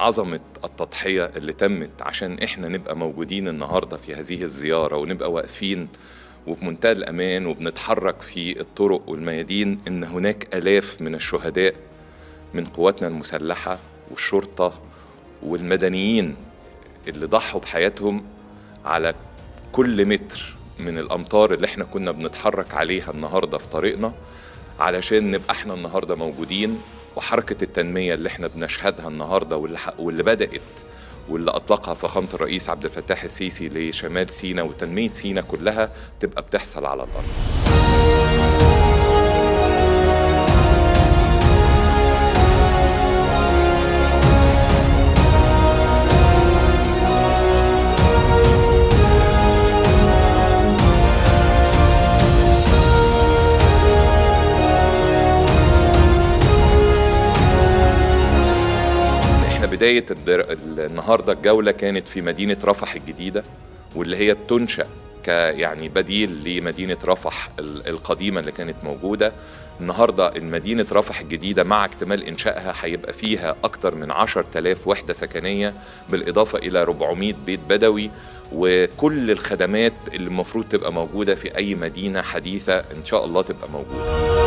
عظمة التضحية اللي تمت عشان إحنا نبقى موجودين النهاردة في هذه الزيارة، ونبقى واقفين وبمنتهى الأمان وبنتحرك في الطرق والميادين، إن هناك آلاف من الشهداء من قواتنا المسلحة والشرطة والمدنيين اللي ضحوا بحياتهم على كل متر من الأمطار اللي إحنا كنا بنتحرك عليها النهاردة في طريقنا، علشان نبقى إحنا النهاردة موجودين. وحركة التنمية اللي إحنا بنشهدها النهاردة واللي بدأت واللي أطلقها فخامة الرئيس عبد الفتاح السيسي لشمال سيناء وتنمية سيناء كلها، تبقى بتحصل على الأرض. بداية النهاردة الجولة كانت في مدينة رفح الجديدة، واللي هي بتنشأ كيعني بديل لمدينة رفح القديمة اللي كانت موجودة. النهاردة مدينة رفح الجديدة مع اكتمال إنشائها هيبقى فيها أكتر من 10,000 وحدة سكنية، بالإضافة إلى 400 بيت بدوي، وكل الخدمات اللي المفروض تبقى موجودة في أي مدينة حديثة إن شاء الله تبقى موجودة.